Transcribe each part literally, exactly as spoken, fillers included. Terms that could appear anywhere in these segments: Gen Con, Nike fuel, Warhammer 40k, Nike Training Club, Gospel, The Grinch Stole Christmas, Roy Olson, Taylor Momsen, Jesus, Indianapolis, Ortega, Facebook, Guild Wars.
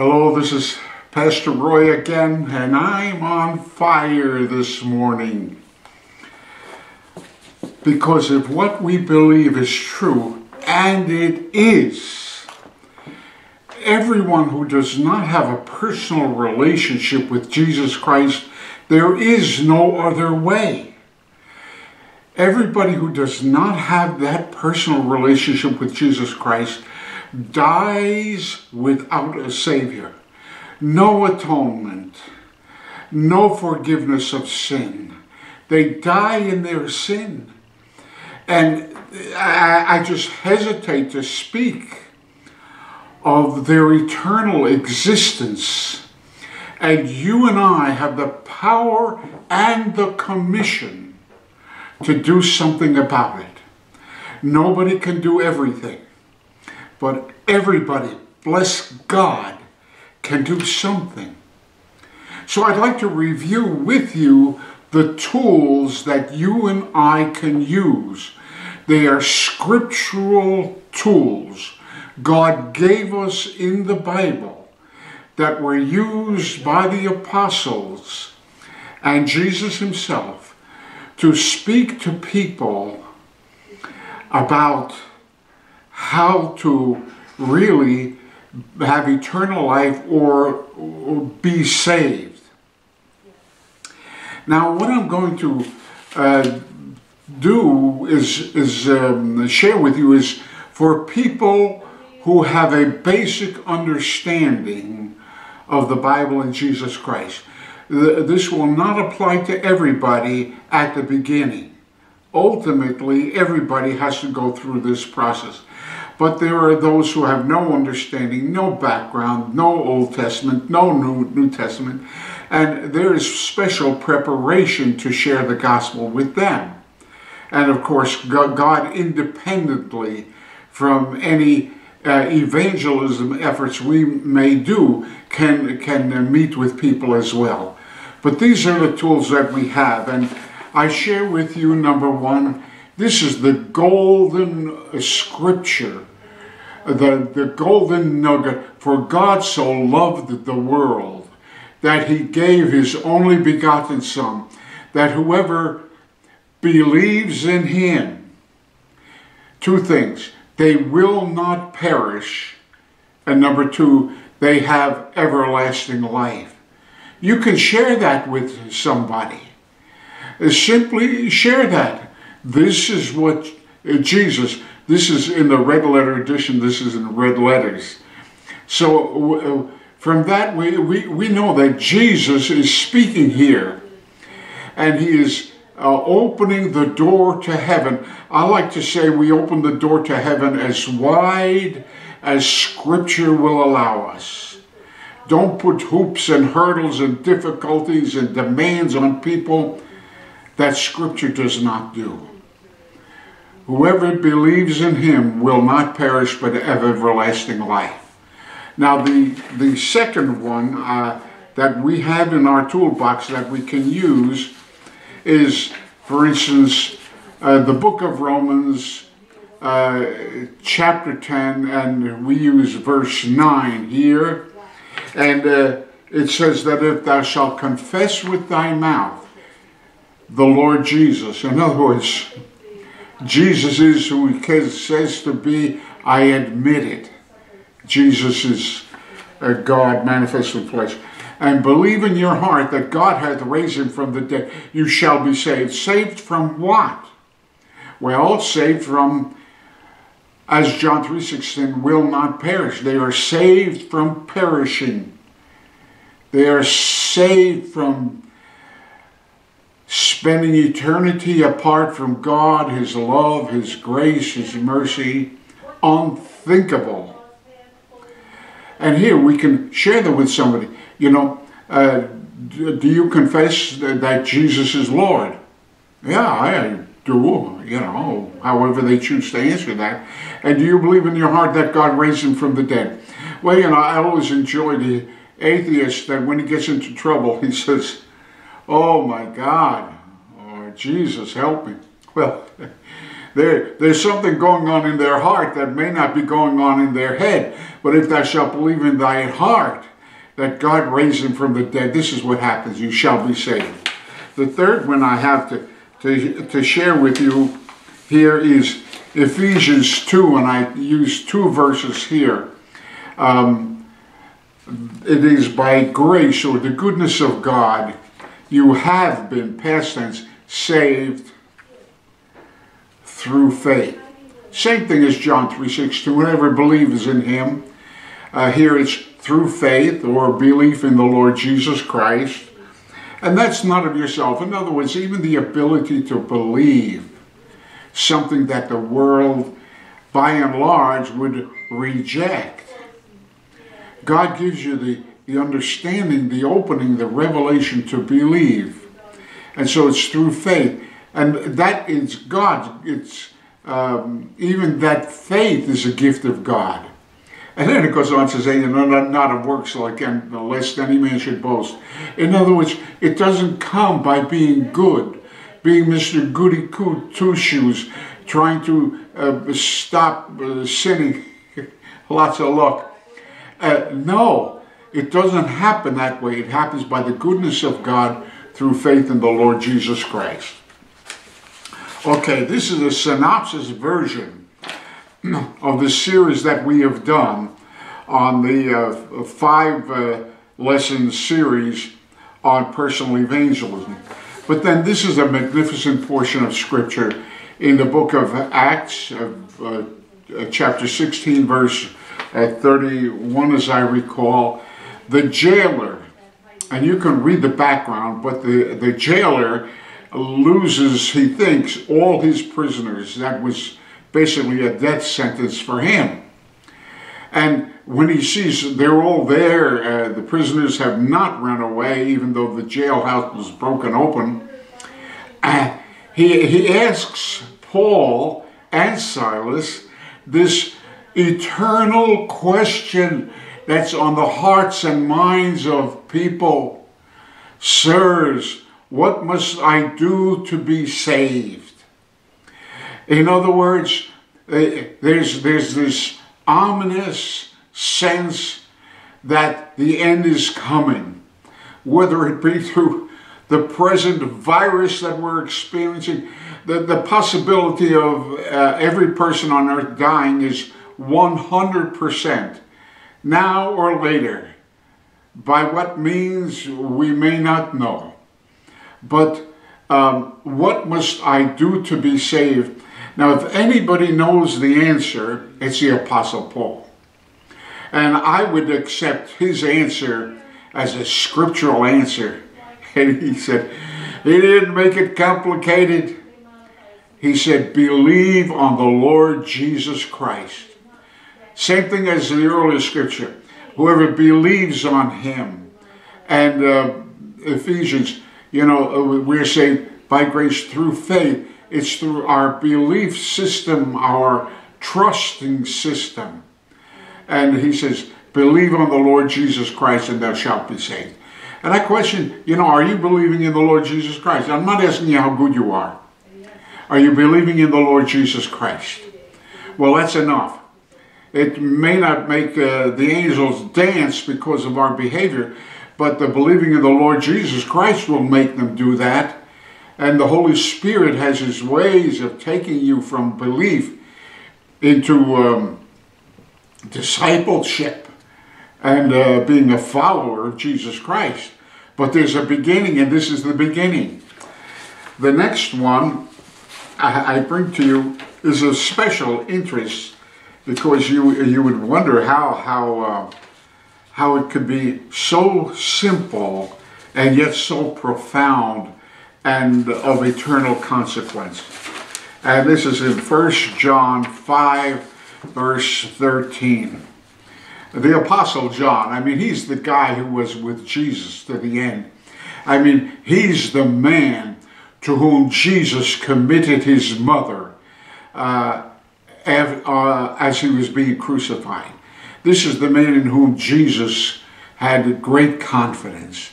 Hello, this is Pastor Roy again, and I'm on fire this morning. Because if what we believe is true, and it is, everyone who does not have a personal relationship with Jesus Christ, there is no other way. Everybody who does not have that personal relationship with Jesus Christ dies without a Savior. No atonement, no forgiveness of sin. They die in their sin. And I, I just hesitate to speak of their eternal existence. And you and I have the power and the commission to do something about it. Nobody can do everything. But everybody, bless God, can do something. So I'd like to review with you the tools that you and I can use. They are scriptural tools God gave us in the Bible that were used by the apostles and Jesus himself to speak to people about how to really have eternal life or be saved. Now, what I'm going to uh, do is, is um, share with you is for people who have a basic understanding of the Bible and Jesus Christ. This will not apply to everybody at the beginning. Ultimately, everybody has to go through this process. But there are those who have no understanding, no background, no Old Testament, no New, New Testament, and there is special preparation to share the gospel with them. And of course, God, independently from any uh, evangelism efforts we may do, can, can meet with people as well. But these are the tools that we have, and I share with you, number one, this is the golden scripture, the, the golden nugget. For God so loved the world that he gave his only begotten Son, that whoever believes in him, two things, they will not perish, and number two, they have everlasting life. You can share that with somebody. Simply share that. This is what Jesus, this is in the red letter edition, this is in red letters. So from that, we, we, we know that Jesus is speaking here. And he is uh, opening the door to heaven. I like to say we open the door to heaven as wide as Scripture will allow us. Don't put hoops and hurdles and difficulties and demands on people that Scripture does not do. Whoever believes in him will not perish but have everlasting life. Now the, the second one uh, that we have in our toolbox that we can use is, for instance, uh, the book of Romans uh, chapter ten, and we use verse nine here. And uh, it says that if thou shalt confess with thy mouth the Lord Jesus. In other words, Jesus is who he says to be. I admit it. Jesus is a God manifest in flesh. And believe in your heart that God hath raised him from the dead. You shall be saved. Saved from what? Well, saved from, as John three sixteen, will not perish. They are saved from perishing. They are saved from spending eternity apart from God, his love, his grace, his mercy, unthinkable. And here we can share them with somebody. You know, uh, do you confess that Jesus is Lord? Yeah, I do, you know, however they choose to answer that. And do you believe in your heart that God raised him from the dead? Well, you know, I always enjoy the atheist that when he gets into trouble, he says, "Oh my God, or oh, Jesus, help me." Well, There, there's something going on in their heart that may not be going on in their head. But if thou shalt believe in thy heart that God raised him from the dead, this is what happens. You shall be saved. The third one I have to, to, to share with you here is Ephesians two, and I use two verses here. Um, it is by grace, or the goodness of God, you have been, past tense, saved through faith. Same thing as John three sixteen, whoever believes in him. Uh, here it's through faith, or belief in the Lord Jesus Christ. And that's not of yourself. In other words, even the ability to believe something that the world, by and large, would reject. God gives you the, the understanding, the opening, the revelation to believe. And so it's through faith. And that is God. It's, um, even that faith is a gift of God. And then it goes on to say, you know, not of works, like, lest any man should boast. In other words, it doesn't come by being good, being Mister Goody-Two Two Shoes, trying to uh, stop uh, sinning. Lots of luck. Uh, no, it doesn't happen that way. It happens by the goodness of God through faith in the Lord Jesus Christ. Okay, this is a synopsis version of the series that we have done on the uh, five uh, lesson series on personal evangelism. But then this is a magnificent portion of scripture in the book of Acts, uh, uh, chapter sixteen, verse uh, thirty-one, as I recall. The jailer, and you can read the background, but the, the jailer loses, he thinks, all his prisoners. That was basically a death sentence for him. And when he sees they're all there, uh, the prisoners have not run away, even though the jailhouse was broken open, uh, he, he asks Paul and Silas this eternal question that's on the hearts and minds of people. Sirs, what must I do to be saved? In other words, there's, there's this ominous sense that the end is coming, whether it be through the present virus that we're experiencing. The, the possibility of uh, every person on earth dying is one hundred percent, now or later. By what means, we may not know. But um, what must I do to be saved? Now, if anybody knows the answer, it's the Apostle Paul. And I would accept his answer as a scriptural answer. And he said, he didn't make it complicated. He said, believe on the Lord Jesus Christ. Same thing as in the earlier scripture. Whoever believes on him. And uh, Ephesians, you know, we're saved by grace through faith. It's through our belief system, our trusting system. And he says, believe on the Lord Jesus Christ and thou shalt be saved. And I question, you know, are you believing in the Lord Jesus Christ? I'm not asking you how good you are. Are you believing in the Lord Jesus Christ? Well, that's enough. It may not make uh, the angels dance because of our behavior, but the believing in the Lord Jesus Christ will make them do that. And the Holy Spirit has his ways of taking you from belief into um, discipleship and uh, being a follower of Jesus Christ. But there's a beginning, and this is the beginning. The next one I, I bring to you is of special interest, because you, you would wonder how, how, uh, how it could be so simple and yet so profound and of eternal consequence. And this is in First John five, verse thirteen. The Apostle John, I mean, he's the guy who was with Jesus to the end. I mean, he's the man to whom Jesus committed his mother uh, as he was being crucified. This is the man in whom Jesus had great confidence.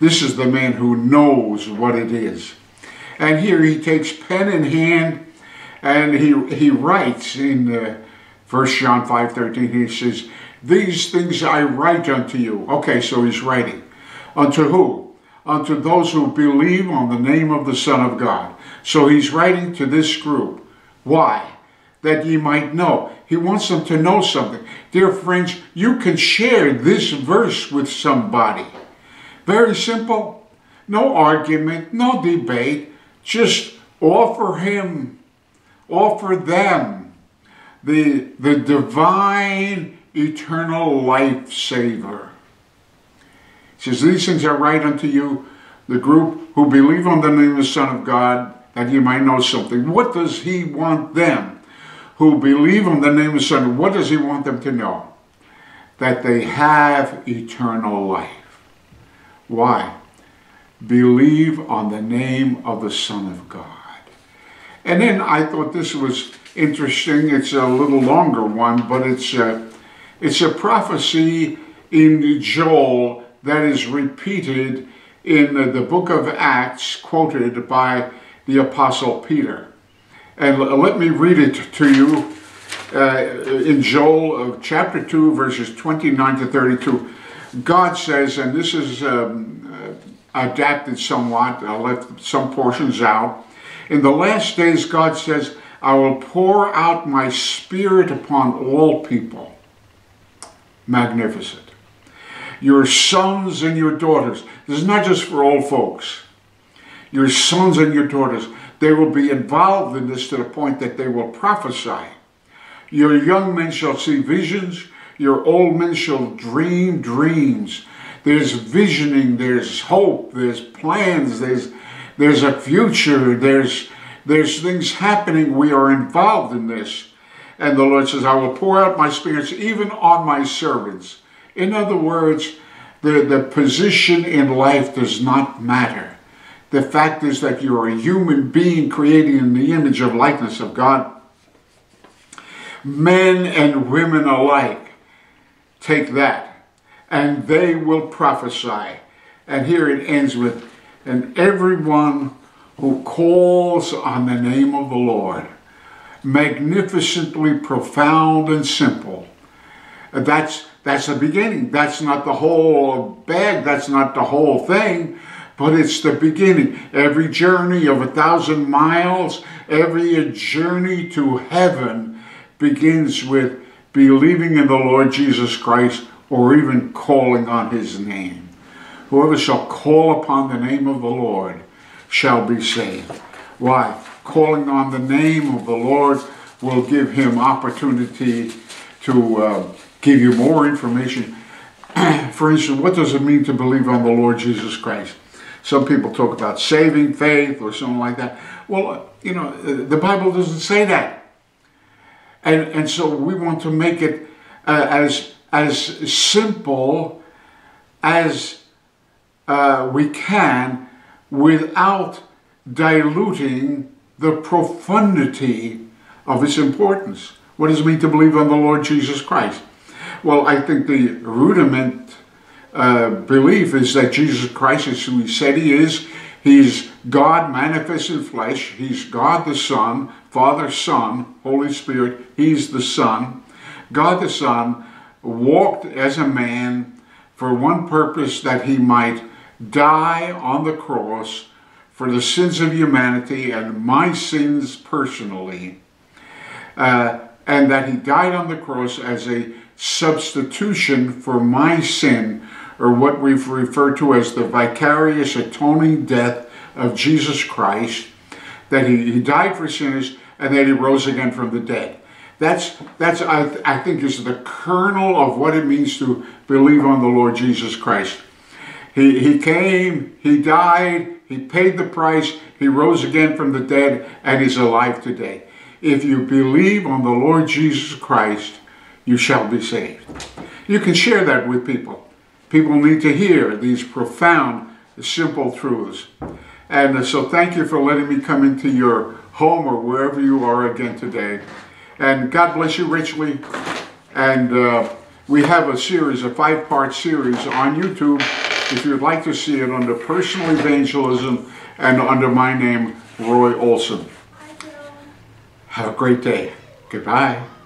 This is the man who knows what it is. And here he takes pen in hand And he, he writes in uh, First John five thirteen, he says, "These things I write unto you." Okay, so he's writing. Unto who? Unto those who believe on the name of the Son of God. So he's writing to this group. Why? That ye might know. He wants them to know something. Dear friends, you can share this verse with somebody. Very simple. No argument, no debate. Just offer him, offer them the, the divine eternal life saver. It says, "These things I write unto you, the group who believe on the name of the Son of God, that you might know something." What does he want them who believe on the name of the Son? What does he want them to know? That they have eternal life. Why? Believe on the name of the Son of God. And then I thought this was interesting. It's a little longer one, but it's a, it's a prophecy in Joel that is repeated in the, the book of Acts, quoted by the Apostle Peter. And let me read it to you uh, in Joel uh, chapter two, verses twenty-nine to thirty-two. God says, and this is um, adapted somewhat, I left some portions out. "In the last days," God says, "I will pour out my spirit upon all people." Magnificent. "Your sons and your daughters." This is not just for old folks. "Your sons and your daughters." They will be involved in this to the point that they will prophesy. "Your young men shall see visions. Your old men shall dream dreams." There's visioning, there's hope, there's plans, there's, there's a future, there's, there's things happening. We are involved in this. And the Lord says, "I will pour out my spirit even on my servants." In other words, the, the position in life does not matter. The fact is that you're a human being created in the image and likeness of God. Men and women alike. Take that, and they will prophesy. And here it ends with, "And everyone who calls on the name of the Lord." Magnificently profound and simple. That's, that's the beginning. That's not the whole bag. That's not the whole thing. But it's the beginning. Every journey of a thousand miles, every journey to heaven begins with believing in the Lord Jesus Christ, or even calling on his name. Whoever shall call upon the name of the Lord shall be saved. Why? Calling on the name of the Lord will give him opportunity to uh, give you more information. For instance, what does it mean to believe on the Lord Jesus Christ? Some people talk about saving faith or something like that. Well, you know, the Bible doesn't say that. And, and so we want to make it uh, as, as simple as uh, we can without diluting the profundity of its importance. What does it mean to believe on the Lord Jesus Christ? Well, I think the rudiment uh, belief is that Jesus Christ is who he said he is. He's God manifest in flesh. He's God the Son, Father, Son, Holy Spirit. He's the Son. God the Son walked as a man for one purpose, that he might die on the cross for the sins of humanity and my sins personally. Uh, and that he died on the cross as a substitution for my sin, or what we've referred to as the vicarious atoning death of Jesus Christ, that he, he died for sinners, and that he rose again from the dead. That's, that's I, th I think, is the kernel of what it means to believe on the Lord Jesus Christ. He, he came, he died, he paid the price, he rose again from the dead, and he's alive today. If you believe on the Lord Jesus Christ, you shall be saved. You can share that with people. People need to hear these profound, simple truths. And so thank you for letting me come into your home or wherever you are again today. And God bless you richly. And uh, we have a series, a five-part series on YouTube. If you'd like to see it, under Personal Evangelism and under my name, Roy Olson. Have a great day. Goodbye.